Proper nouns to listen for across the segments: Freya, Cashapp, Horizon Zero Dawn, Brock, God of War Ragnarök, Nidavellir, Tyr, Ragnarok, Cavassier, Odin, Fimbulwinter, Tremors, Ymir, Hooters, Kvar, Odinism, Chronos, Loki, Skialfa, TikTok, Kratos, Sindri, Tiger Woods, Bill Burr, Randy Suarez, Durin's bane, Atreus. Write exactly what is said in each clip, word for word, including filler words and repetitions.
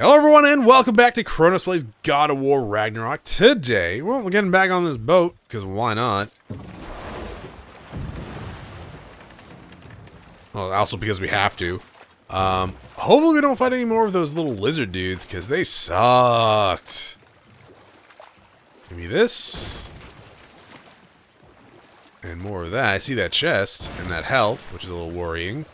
Hello everyone and welcome back to Chronos Plays God of War Ragnarok. Today, well, we're getting back on this boat, because why not? Well, also because we have to. Um, hopefully we don't fight any more of those little lizard dudes, because they sucked. Give me this. And more of that. I see that chest and that health, which is a little worrying.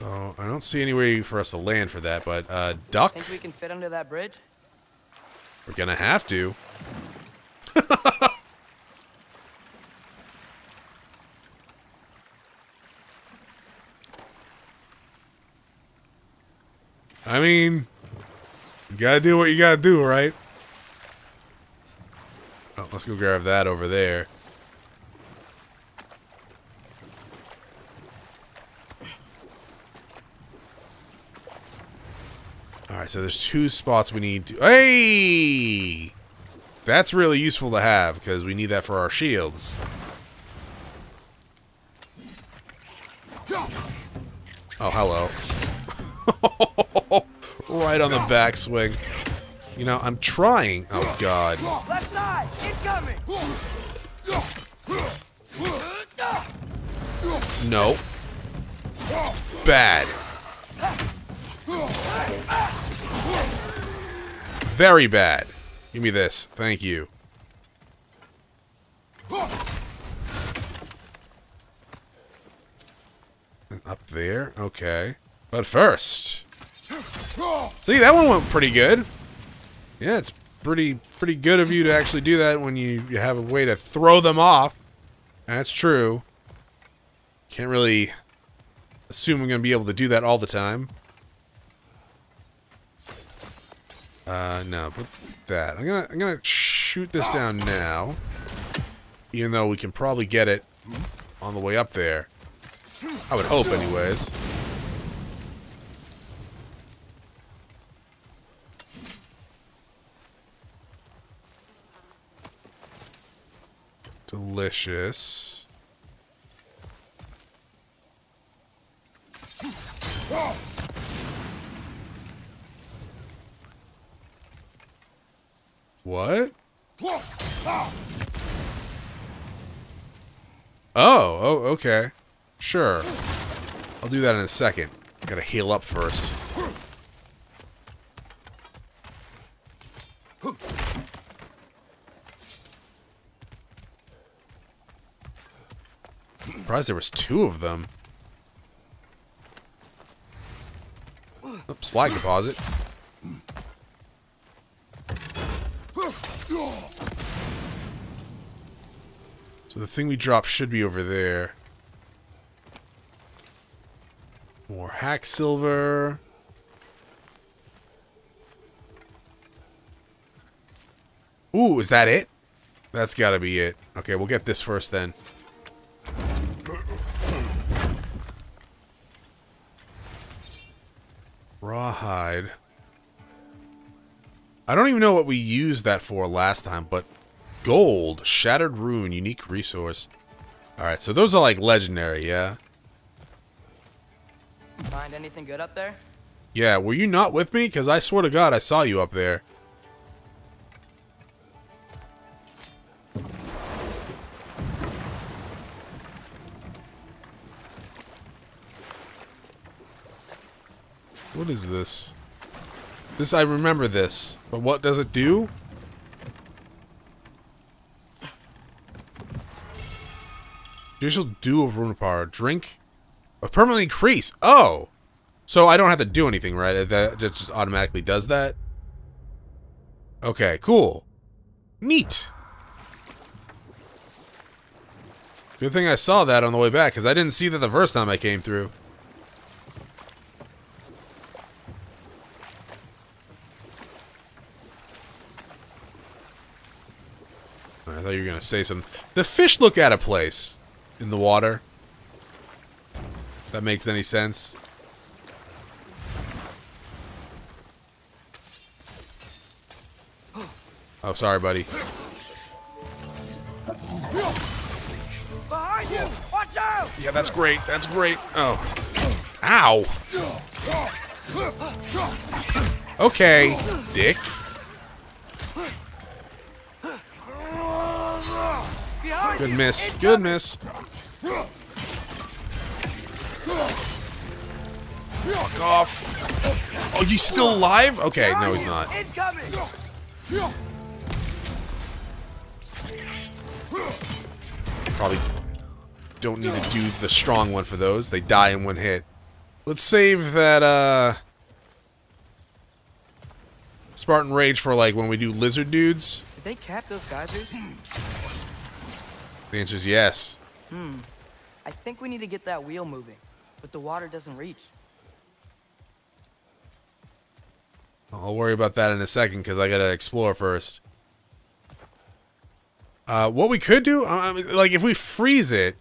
Oh, I don't see any way for us to land for that, but, uh, duck? Think we can fit under that bridge? We're gonna have to. I mean, you gotta do what you gotta do, right? Oh, let's go grab that over there. Alright, so there's two spots we need to... Hey! That's really useful to have, because we need that for our shields. Oh, hello. Right on the backswing. You know, I'm trying. Oh, God. Left side, incoming. No. Bad. Very bad. Give me this. Thank you. And up there? Okay. But first... See, that one went pretty good. Yeah, it's pretty pretty good of you to actually do that when you, you have a way to throw them off. That's true. Can't really assume I'm going to be able to do that all the time. Uh, no, but that. I'm gonna, I'm gonna shoot this down now, even though we can probably get it on the way up there. I would hope, anyways. Delicious. What? Oh, oh, okay. Sure. I'll do that in a second. Gotta heal up first. Surprised there was two of them. Oops, slide deposit. So the thing we dropped should be over there. More hack silver. Ooh, is that it? That's gotta be it. Okay, we'll get this first then. Rawhide. I don't even know what we used that for last time, but... Gold, Shattered Rune, Unique Resource. Alright, so those are like legendary, yeah? Find anything good up there? Yeah, were you not with me? Because I swear to God, I saw you up there. What is this? This, I remember this. But what does it do? Judicial Dew of Rune Power. Drink. A permanently increase. Oh! So I don't have to do anything, right? That just automatically does that? Okay, cool. Neat! Good thing I saw that on the way back, because I didn't see that the first time I came through. I thought you were going to say something. The fish look out of place. In the water. If that makes any sense. Oh, sorry, buddy. Behind you! Watch out! Yeah, that's great. That's great. Oh. Ow. Okay, dick. Good miss. Good miss. Fuck off. Oh, he's still alive? Okay, no, he's not. Probably don't need to do the strong one for those. They die in one hit. Let's save that uh, Spartan Rage for like when we do lizard dudes. Did they cap those guys? The answer is yes. Hmm. I think we need to get that wheel moving, but the water doesn't reach. I'll worry about that in a second because I gotta explore first. Uh, what we could do, I mean, like if we freeze it,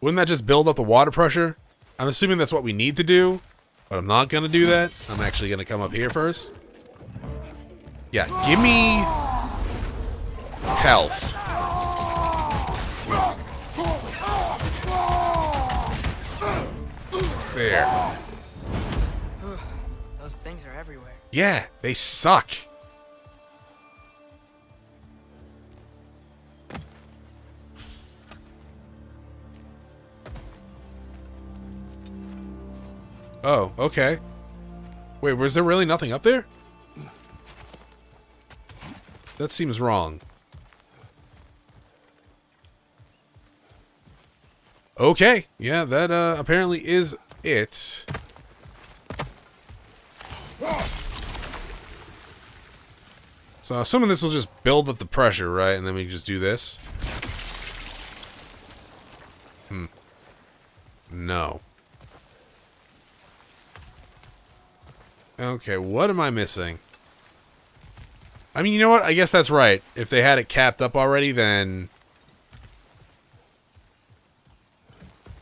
wouldn't that just build up the water pressure? I'm assuming that's what we need to do, but I'm not gonna do that. I'm actually gonna come up here first. Yeah, give me health. There. Those things are everywhere. Yeah, they suck. Oh, okay. Wait, was there really nothing up there? That seems wrong. Okay, yeah, that uh, apparently is it. So some of this will just build up the pressure, right? And then we can just do this. Hmm. No. Okay, what am I missing? I mean, you know what? I guess that's right. If they had it capped up already, then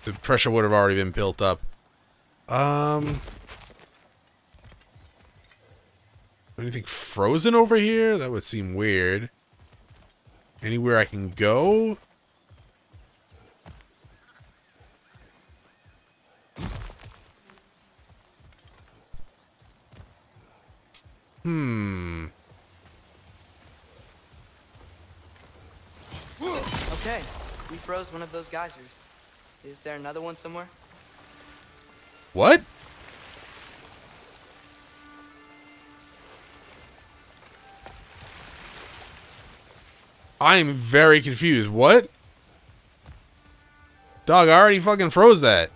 the pressure would have already been built up. Um, anything frozen over here? That would seem weird. Anywhere I can go? Hmm. Okay, we froze one of those geysers. Is there another one somewhere? What? I am very confused. What? Dog, I already fucking froze that.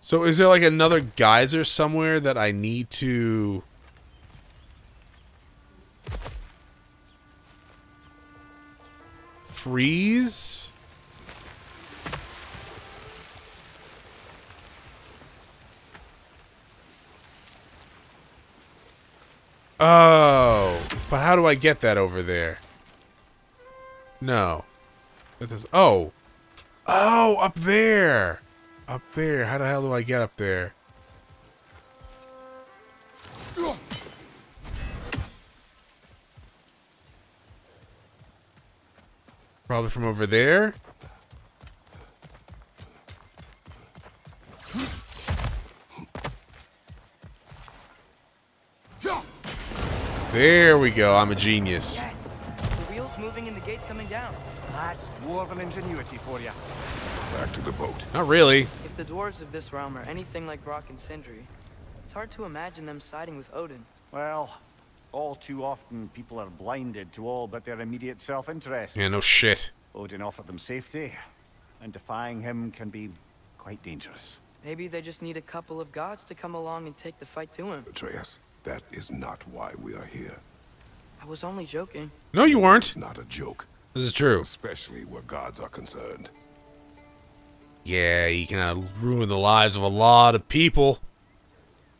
So is there like another geyser somewhere that I need to... freeze? Oh, but how do I get that over there? No. Oh. Oh, up there. Up there. How the hell do I get up there? Probably from over there. There we go. I'm a genius. The wheel's moving and the gate's coming down. That's dwarven ingenuity for you. Back to the boat. Not really. If the dwarves of this realm are anything like Brock and Sindri, it's hard to imagine them siding with Odin. Well, all too often people are blinded to all but their immediate self-interest. Yeah, no shit. Odin offered them safety, and defying him can be quite dangerous. Maybe they just need a couple of gods to come along and take the fight to him. Atreus, that is not why we are here. I was only joking. No, you weren't. It's not a joke. This is true. Especially where gods are concerned. Yeah, you can ruin the lives of a lot of people.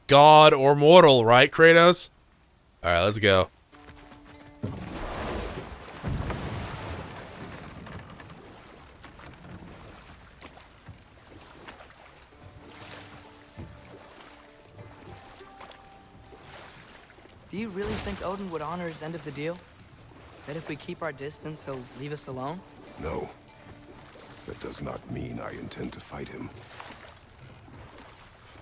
God or mortal, right, Kratos? Alright, let's go. Do you really think Odin would honor his end of the deal? That if we keep our distance, he'll leave us alone? No. That does not mean I intend to fight him.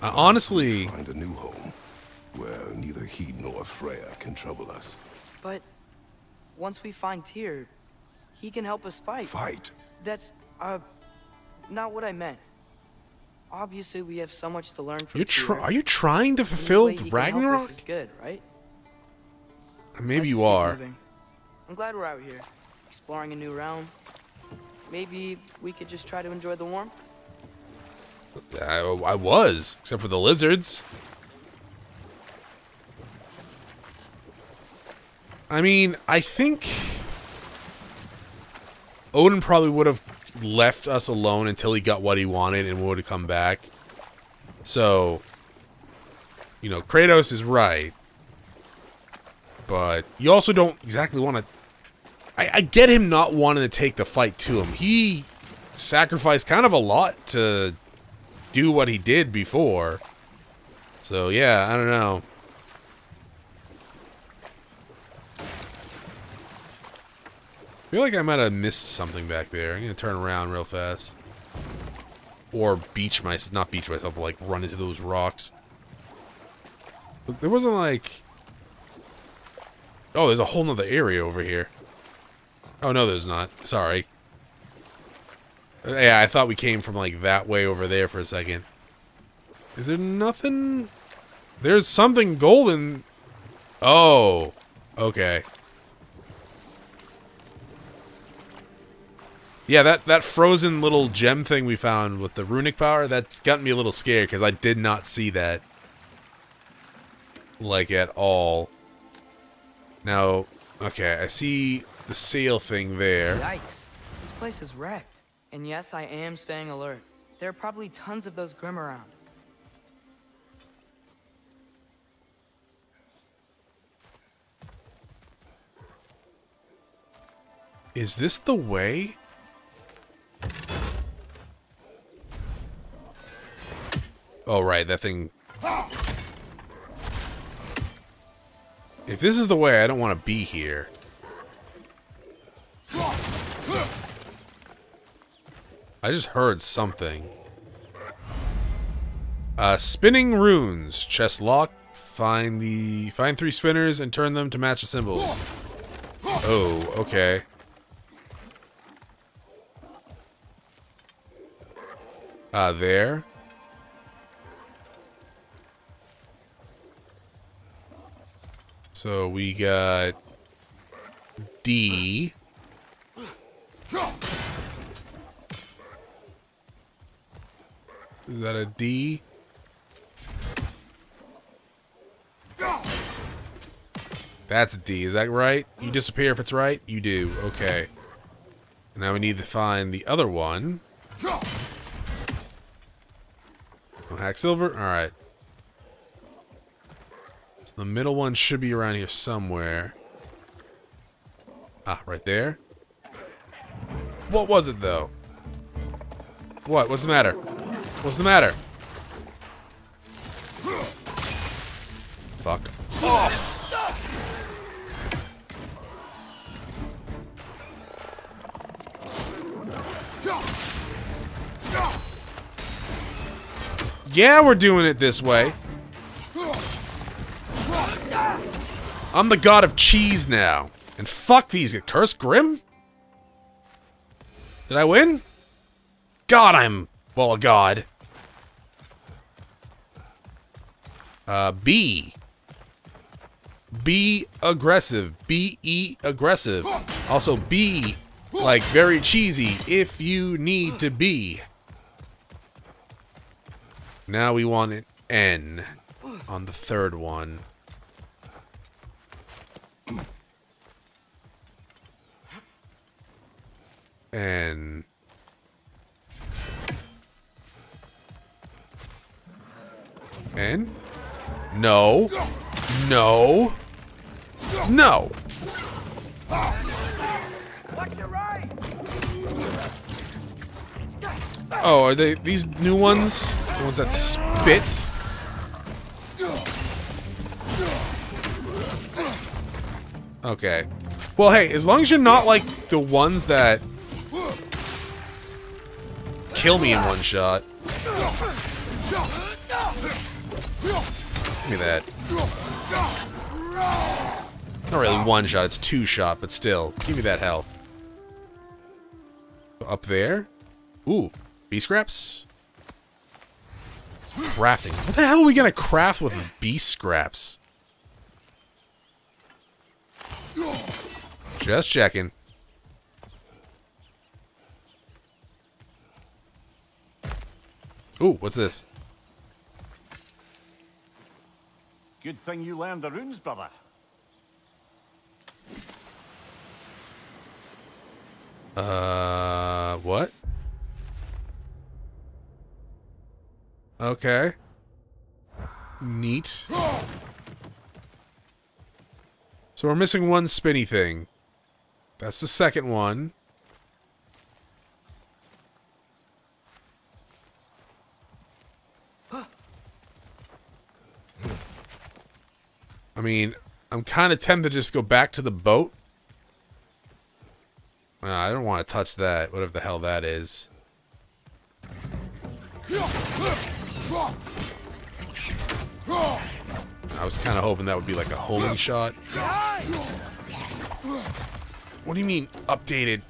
I honestly... Find a new home where neither he nor Freya can trouble us. But once we find Tyr, he can help us fight. Fight? That's, uh, not what I meant. Obviously, we have so much to learn from You're Tyr. Are you trying to fulfill the Ragnarok? Is good, right? Maybe Let's you are. Moving. I'm glad we're out here, exploring a new realm. Maybe we could just try to enjoy the warmth? I, I was, except for the lizards. I mean, I think Odin probably would have left us alone until he got what he wanted and would have come back. So, you know, Kratos is right. But you also don't exactly want to... I, I get him not wanting to take the fight to him. He sacrificed kind of a lot to do what he did before. So, yeah, I don't know. I feel like I might have missed something back there. I'm going to turn around real fast. Or beach myself. Not beach myself, but like run into those rocks. But there wasn't like... Oh, there's a whole nother area over here. Oh, no, there's not. Sorry. Yeah, I thought we came from like that way over there for a second. Is there nothing? There's something golden. Oh, okay. Yeah, that, that frozen little gem thing we found with the runic power, that's gotten me a little scared because I did not see that. Like, at all. Now, okay, I see the sail thing there. Yikes. This place is wrecked. And yes, I am staying alert. There are probably tons of those Grimm around. Is this the way? Oh, right, that thing. If this is the way, I don't want to be here. I just heard something. Uh, spinning runes. Chest lock. Find the find three spinners and turn them to match the symbols. Oh, okay. Uh, there. So we got D. Is that a D? That's D. Is that right? You disappear if it's right? You do. Okay. Now we need to find the other one. Hack silver? Alright. So the middle one should be around here somewhere. Ah, right there. What was it, though? What? What's the matter? What's the matter? Fuck off! Yeah, we're doing it this way. I'm the god of cheese now. And fuck these. Cursed Grimm? Did I win? God, I'm... Well, a god. Uh, B. B aggressive. B E aggressive. Also, B, like, very cheesy if you need to be. Now we want an N on the third one. N. N? No. No. No. Oh, are they these new ones? The ones that spit? Okay. Well, hey, as long as you're not like the ones that kill me in one shot. Give me that. Not really one shot, it's two shot, but still. Give me that health. Up there. Ooh. Bee scraps? Crafting. What the hell are we gonna craft with bee scraps? Just checking. Ooh, what's this? Good thing you learned the runes, brother. Uh, what? Okay. Neat. So we're missing one spinny thing. That's the second one. I mean, I'm kind of tempted to just go back to the boat. Uh, I don't want to touch that, whatever the hell that is. I was kind of hoping that would be like a holding shot. What do you mean, updated?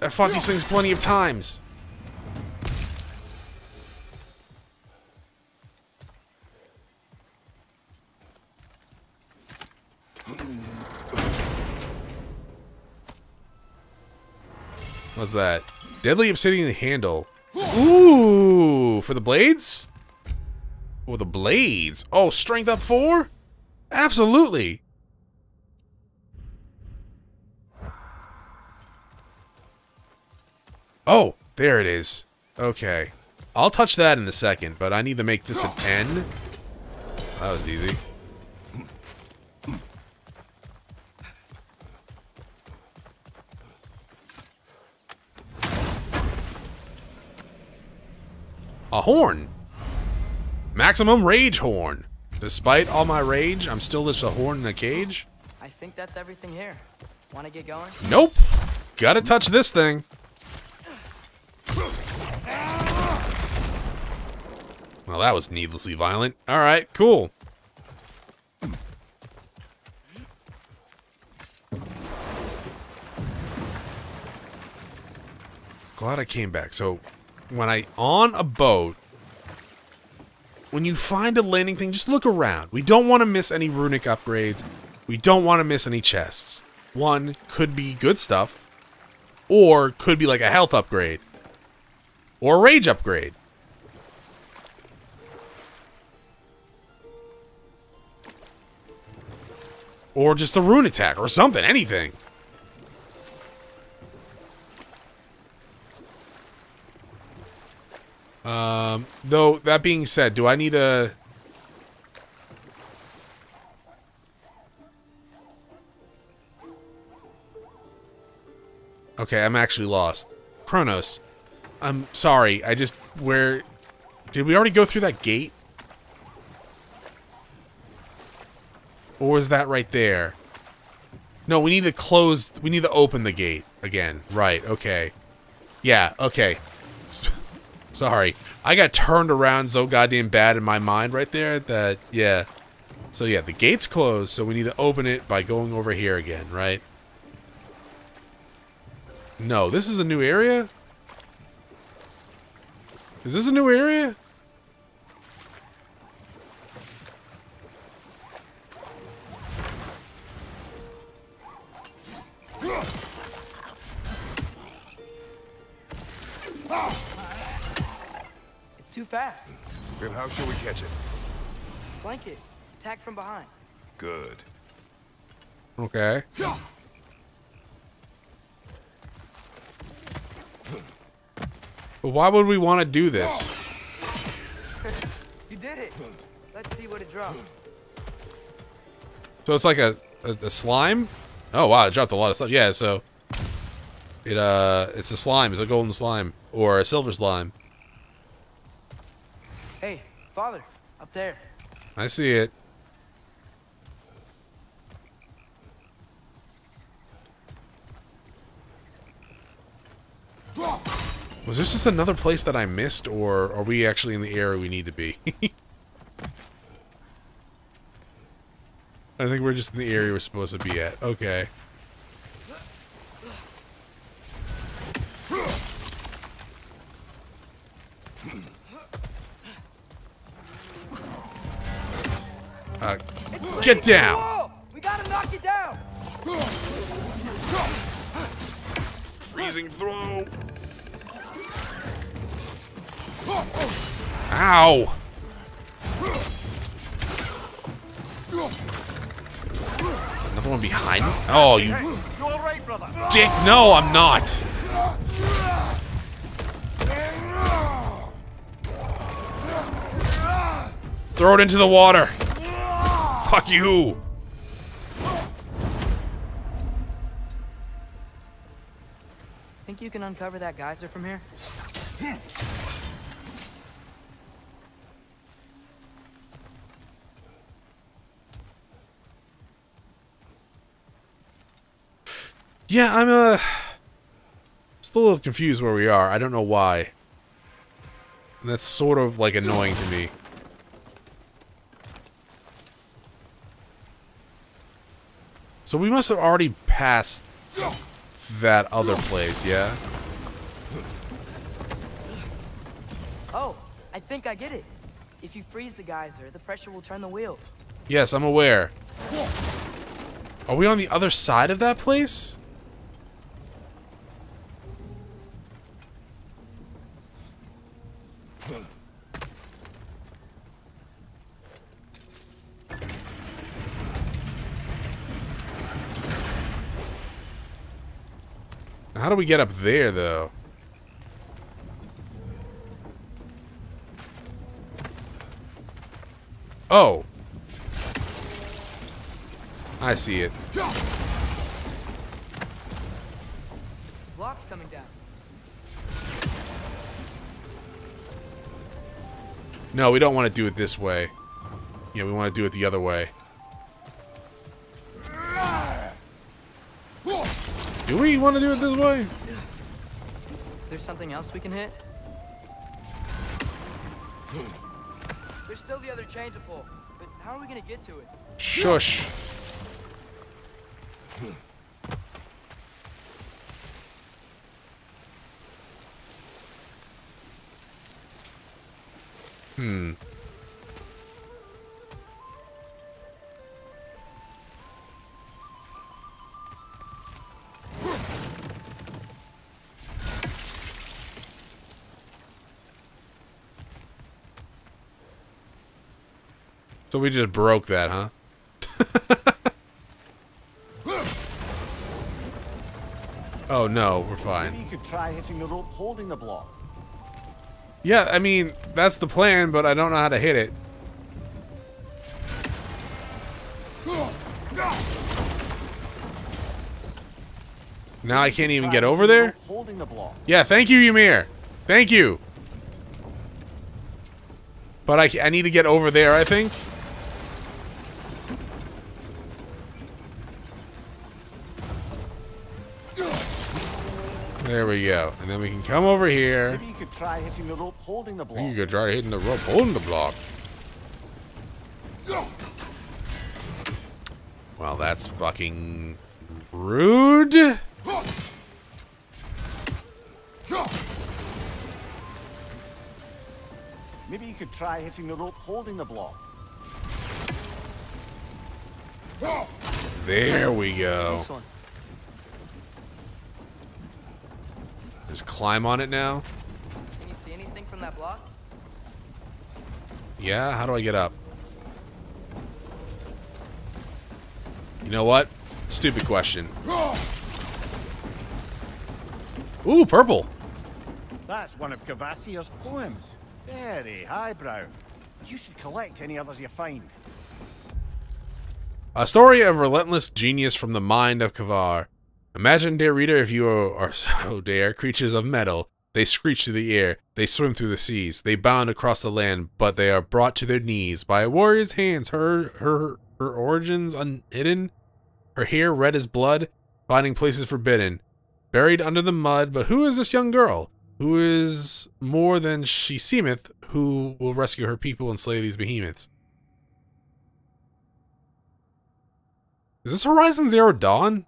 I fought these things plenty of times. What's that? Deadly obsidian handle. Ooh, for the blades? Oh, the blades. Oh, strength up four? Absolutely. Oh, there it is. Okay. I'll touch that in a second, but I need to make this an N. That was easy. A horn. Maximum rage horn. Despite all my rage, I'm still just a horn in a cage. I think that's everything here. Want to get going? Nope. Gotta touch this thing. Well, that was needlessly violent. All right, cool. Glad I came back. So, when I on a boat, when you find a landing thing, just look around. We don't want to miss any runic upgrades. We don't want to miss any chests. One could be good stuff, or could be like a health upgrade, or a rage upgrade. Or just a rune attack, or something, anything. Um, though, that being said, do I need a... Okay, I'm actually lost. Chronos. I'm sorry, I just... Where... Did we already go through that gate? Or was that right there? No, we need to close... We need to open the gate again. Right, okay. Yeah, okay. Sorry, I got turned around so goddamn bad in my mind right there that, yeah. So yeah, the gate's closed, so we need to open it by going over here again, right? No, this is a new area? Is this a new area? Too fast. Then how shall we catch it? Blanket. Attack from behind. Good. Okay. But why would we want to do this? You did it. Let's see what it dropped. So it's like a, a, a slime? Oh wow, it dropped a lot of stuff. Yeah, so it uh it's a slime, it's a golden slime. Or a silver slime. Hey, father, up there. I see it. Was this just another place that I missed, or are we actually in the area we need to be? I think we're just in the area we're supposed to be at. Okay. Uh, get down! We gotta knock you down! Freezing throw! Ow! Another one behind me? Oh, you... Hey, you all right, brother? Dick, no, I'm not! Throw it into the water! Fuck you! Think you can uncover that geyser from here? Yeah, I'm uh, still a little confused where we are. I don't know why. And that's sort of like annoying to me. So we must have already passed that other place, yeah? Oh, I think I get it. If you freeze the geyser, the pressure will turn the wheel. Yes, I'm aware. Are we on the other side of that place? How do we get up there, though? Oh. I see it. Block's coming down. No, we don't want to do it this way. Yeah, we want to do it the other way. Do we want to do it this way? Is there something else we can hit? There's still the other chain to pull, but how are we going to get to it? Shush. Hmm. So we just broke that, huh? Oh no, we're fine. Maybe you could try hitting the rope holding the block. Yeah, I mean, that's the plan, but I don't know how to hit it. Now I can't even get over there? Holding the block. Yeah, thank you, Ymir. Thank you. But I, I need to get over there, I think. There we go. And then we can come over here. Maybe you could try hitting the rope holding the block. You could try hitting the rope holding the block. Well, that's fucking rude. Maybe you could try hitting the rope holding the block. There we go. Just climb on it now. Can you see anything from that block? Yeah, how do I get up? You know what? Stupid question. Ooh, purple. That's one of Cavassier's poems. Very highbrow. You should collect any others you find. A story of relentless genius from the mind of Kvar. Imagine, dear reader, if you are so dare, creatures of metal. They screech through the air, they swim through the seas, they bound across the land, but they are brought to their knees by a warrior's hands, her her her origins unhidden, her hair red as blood, finding places forbidden, buried under the mud, but who is this young girl? who is more than she seemeth, who will rescue her people and slay these behemoths. Is this Horizon Zero Dawn?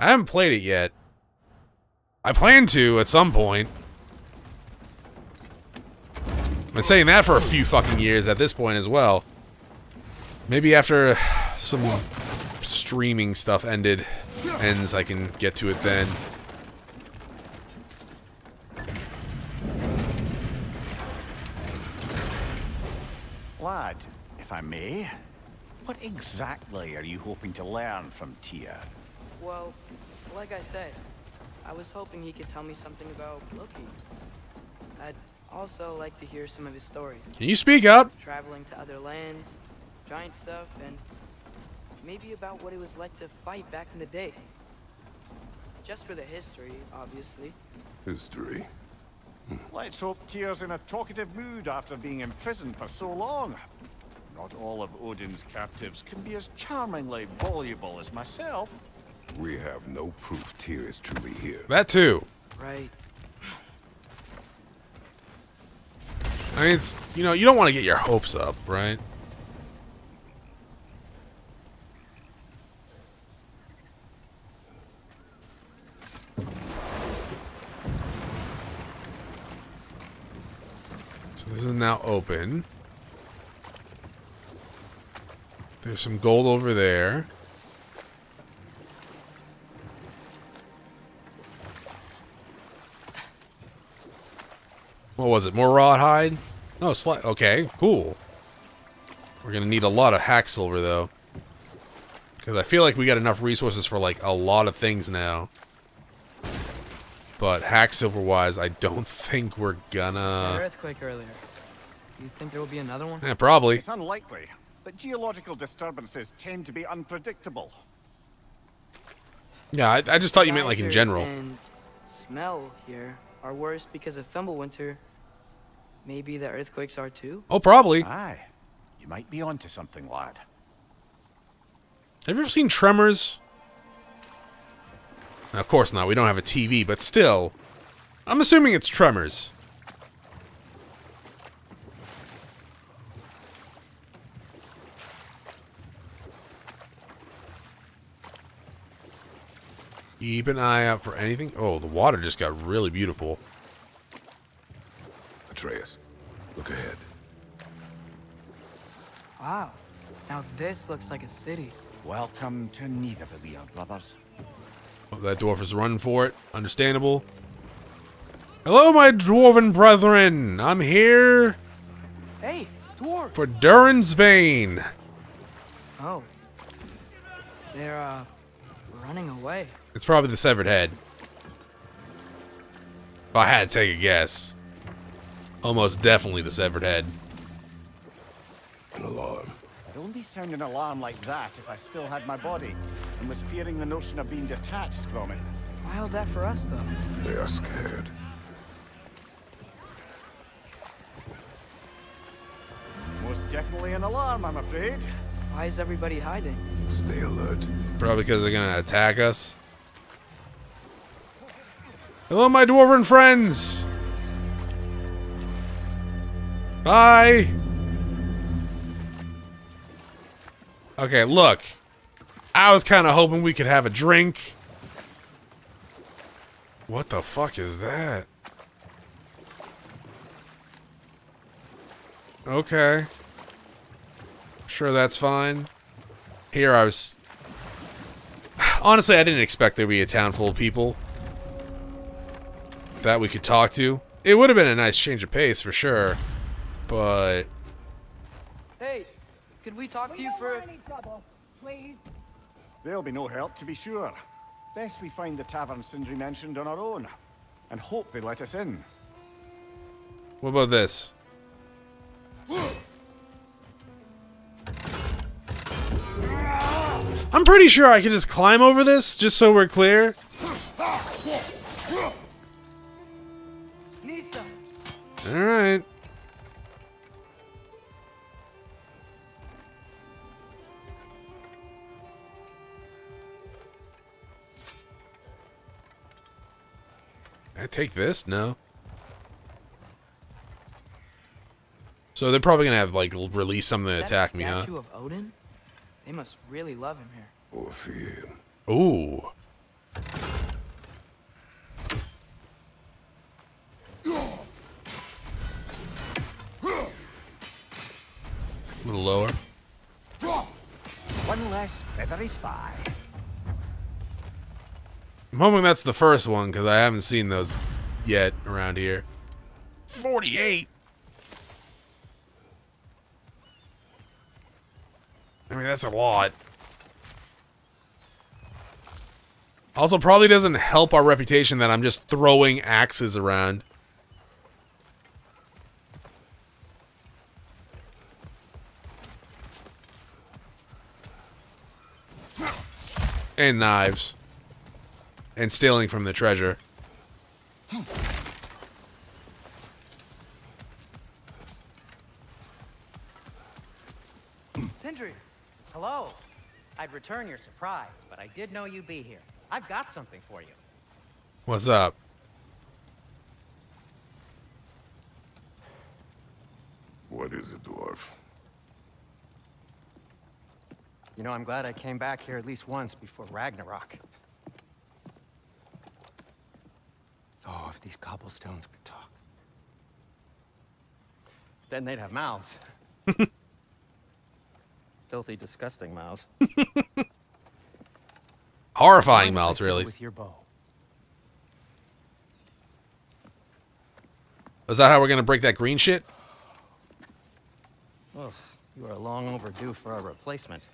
I haven't played it yet. I plan to at some point. I've been saying that for a few fucking years at this point as well. Maybe after some streaming stuff ended, ends, I can get to it then. Lad, if I may, what exactly are you hoping to learn from Tyr? Well, like I said, I was hoping he could tell me something about Loki. I'd also like to hear some of his stories. Can you speak up? Traveling to other lands, giant stuff, and maybe about what it was like to fight back in the day. Just for the history, obviously. History? Let's hope Tyr's in a talkative mood after being imprisoned for so long. Not all of Odin's captives can be as charmingly voluble as myself. We have no proof Tyr is truly here. That too. Right. I mean, it's, you know, you don't want to get your hopes up, right? So this is now open. There's some gold over there. What was it? More raw hide? No, slight. Okay, cool. We're gonna need a lot of hack silver though, because I feel like we got enough resources for like a lot of things now. But hack silver wise, I don't think we're gonna. Earthquake earlier. Do you think there will be another one? Yeah, probably. It's unlikely, but geological disturbances tend to be unpredictable. Yeah, I, I just thought you meant like in general. And smell here. Are worse because of Fimbulwinter. Maybe the earthquakes are too? Oh, probably. Aye. You might be onto something, lad. Have you ever seen Tremors? Now, of course not. We don't have a T V, but still. I'm assuming it's Tremors. Keep an eye out for anything. Oh, the water just got really beautiful. Atreus, look ahead. Wow. Now this looks like a city. Welcome to Nidavellir, brothers. Oh, that dwarf is running for it. Understandable. Hello, my dwarven brethren. I'm here. Hey, dwarf. For Durin's bane. Oh. They're, uh, running away. It's probably the severed head. If I had to take a guess, almost definitely the severed head. An alarm. I'd only sound an alarm like that if I still had my body and was fearing the notion of being detached from it. Why held that for us, though? They are scared. Most definitely an alarm, I'm afraid. Why is everybody hiding? Stay alert. Probably because they're gonna attack us. Hello, my dwarven friends! Bye! Okay, look. I was kind of hoping we could have a drink. What the fuck is that? Okay. I'm sure that's fine. Here I was... Honestly, I didn't expect there'd be a town full of people that we could talk to. It would have been a nice change of pace for sure, but hey, could we talk we to you for any trouble, please? There'll be no help, to be sure. Best we find the tavern Sindri mentioned on our own, and hope they let us in. What about this? I'm pretty sure I can just climb over this, just so we're clear. Alright. Can I take this? No. So they're probably gonna have like release something to attack me, huh? Statue of Odin? They must really love him here. Oh, yeah. Ooh. A little lower. One less feathery spy. I'm hoping that's the first one because I haven't seen those yet around here. forty-eight. I mean, that's a lot. Also, probably doesn't help our reputation that I'm just throwing axes around. And knives. And stealing from the treasure. Sindri, hello. I'd return your surprise, but I did know you'd be here. I've got something for you. What's up? What is it, dwarf? You know, I'm glad I came back here at least once before Ragnarok. Oh, if these cobblestones could talk. Then they'd have mouths. Filthy, disgusting mouths. Horrifying mouths, really. With your bow. Is that how we're gonna break that green shit? Oh, you are long overdue for a replacement.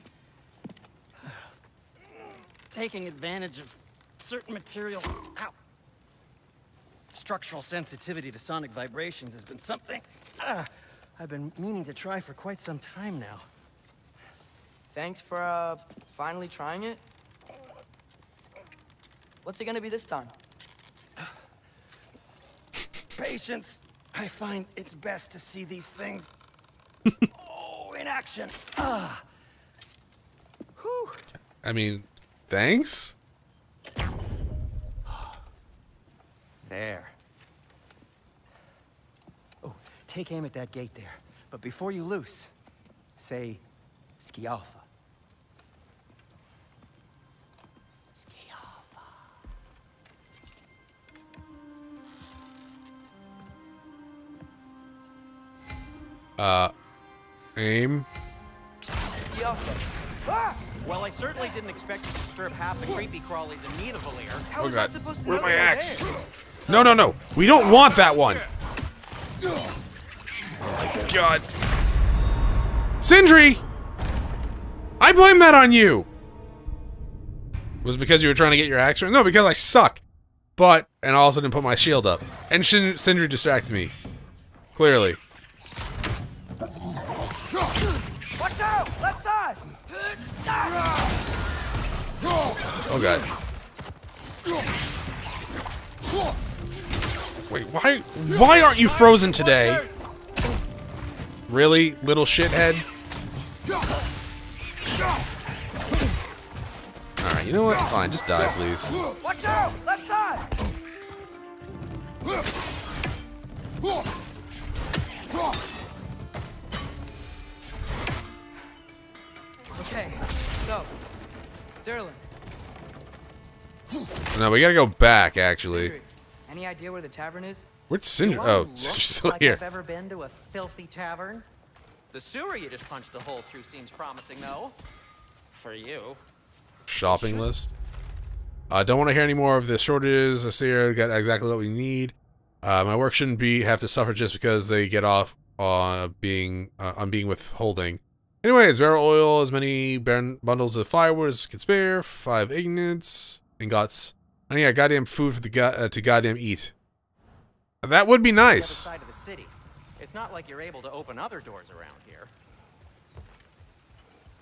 Taking advantage of certain material ow. Structural sensitivity to sonic vibrations has been something uh, I've been meaning to try for quite some time now. Thanks for uh, finally trying it. What's it gonna be this time? Patience. I find it's best to see these things oh, in action. Uh. Whew. I mean... Thanks? There. Oh, take aim at that gate there. But before you loose, say Skialfa. Skialfa. Uh, aim. Skialfa. Ah! Well, I certainly didn't expect to disturb half the creepy crawlies in Nidavellir. Oh god, where's my axe? No, no, no. We don't want that one. Oh my god. Sindri! I blame that on you! Was it because you were trying to get your axe? No, because I suck. But, and I also didn't put my shield up. And Sindri distracted me. Clearly. Watch out! Left side! Oh god. Wait, why why aren't you frozen today? Really, little shithead? Alright, you know what? Fine, just die, please. Watch out! Left side! Okay, go. Derlin. No, we gotta go back, actually. Sindri, any idea where the tavern is? Where's Sindri? Oh, Sindri's still like here. I've ever been to a filthy tavern? The sewer you just punched a hole through seems promising, though. For you. Shopping list. I uh, don't want to hear any more of the shortages. I see here got exactly what we need. Uh, my work shouldn't be have to suffer just because they get off uh, being uh, on being withholding. Anyways, barrel oil, as many bundles of firewood as can spare, five ignites, and guts. I need a goddamn food for the go uh, to goddamn eat. That would be nice. Other side of the city. It's not like you're able to open other doors around here.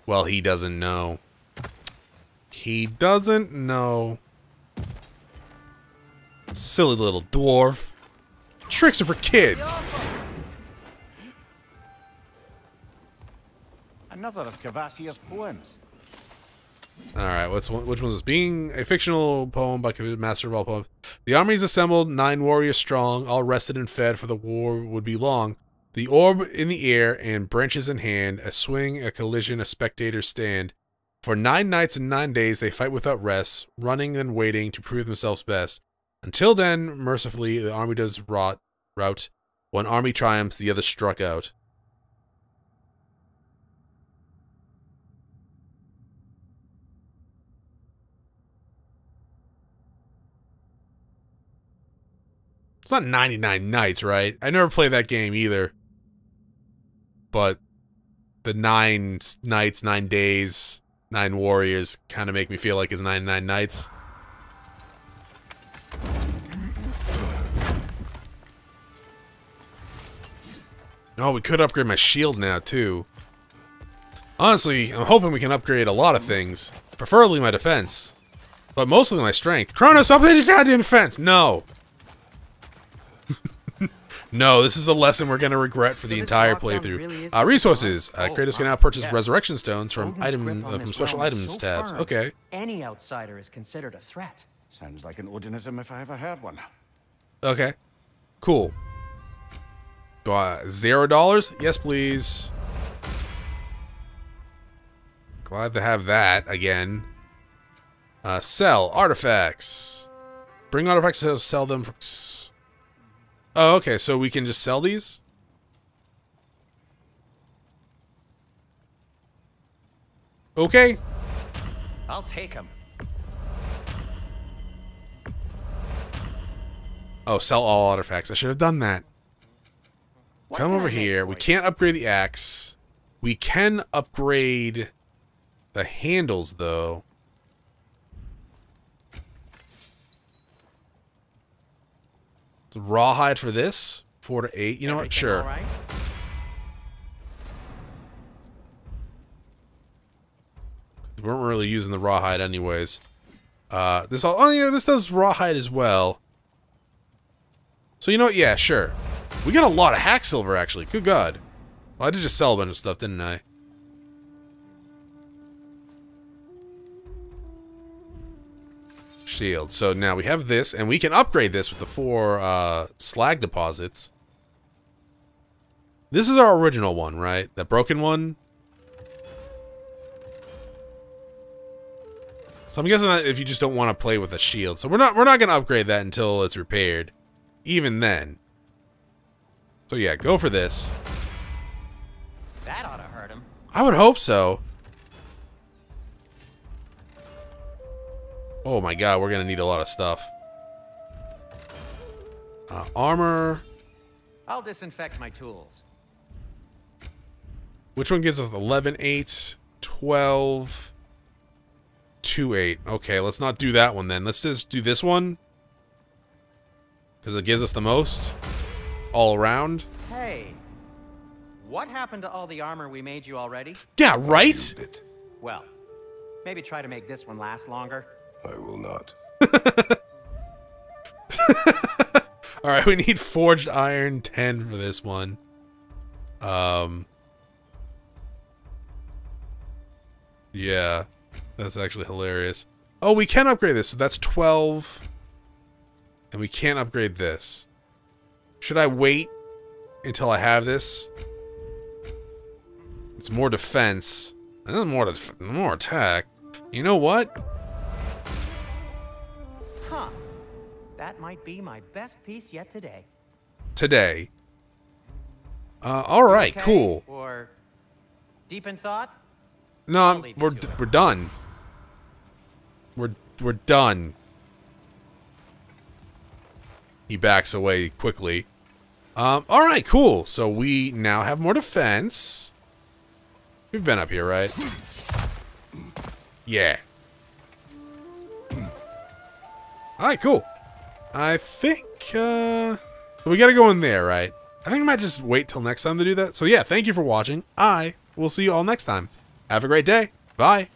Well, he doesn't know. He doesn't know. Silly little dwarf. Tricks are for kids. Another of Cavassier's poems. All right, what's which one is being a fictional poem by master of all poems? The armies assembled, nine warriors strong, all rested and fed, for the war would be long. The orb in the air, and branches in hand, a swing, a collision, a spectator stand. For nine nights and nine days they fight without rest, running and waiting to prove themselves best. Until then, mercifully, the army does rot, rout. One army triumphs, the other struck out. It's not ninety-nine nights, right? I never played that game either. But the nine nights, nine days, nine warriors kind of make me feel like it's ninety-nine nights. Oh, we could upgrade my shield now, too. Honestly, I'm hoping we can upgrade a lot of things. Preferably my defense. But mostly my strength. Chronos, upgrade your goddamn defense! No! No, this is a lesson we're going to regret for the entire playthrough. Uh, resources. Uh, Kratos can now purchase Resurrection Stones from item uh, from special items tabs. Okay. Any outsider is considered a threat. Sounds like an Odinism if I ever had one. Okay. Cool. Uh, zero dollars? Yes, please. Glad to have that again. Uh, sell artifacts. Bring artifacts to sell them. For... Oh, okay. So we can just sell these? Okay. I'll take them. Oh, sell all artifacts. I should have done that. Come over here. We can't upgrade the axe. We can upgrade the handles, though. The rawhide for this? Four to eight. You know what? Sure. We weren't really using the rawhide anyways. Uh, this all. Oh, you know, this does rawhide as well. So you know what? Yeah, sure. We got a lot of hack silver, actually. Good God. Well, I did just sell a bunch of stuff, didn't I? Shield. So now we have this, and we can upgrade this with the four uh, slag deposits. This is our original one, right? That broken one? So I'm guessing that if you just don't want to play with a shield. So we're not, we're not going to upgrade that until it's repaired. Even then. So yeah, go for this. That ought to hurt him. I would hope so. Oh my god, we're gonna need a lot of stuff. Uh, armor. I'll disinfect my tools. Which one gives us eleven, eight, twelve, two, eight? Okay, let's not do that one then. Let's just do this one. Because it gives us the most. All around. Hey, what happened to all the armor we made you already? Yeah, right? Well, maybe try to make this one last longer. I will not. All right, we need forged iron ten for this one. Um, yeah, that's actually hilarious. Oh, we can upgrade this, so that's twelve. And we can't upgrade this. Should I wait until I have this? It's more defense. And more def more attack. You know what? Huh. That might be my best piece yet today. Today. Uh, all right, okay, cool. Or deep in thought? No, we're d it. we're done. We're we're done. He backs away quickly. Um, all right, cool. So we now have more defense. We've been up here, right? Yeah. All right, cool. I think uh, we got to go in there, right? I think I might just wait till next time to do that. So yeah, thank you for watching. I will see you all next time. Have a great day. Bye.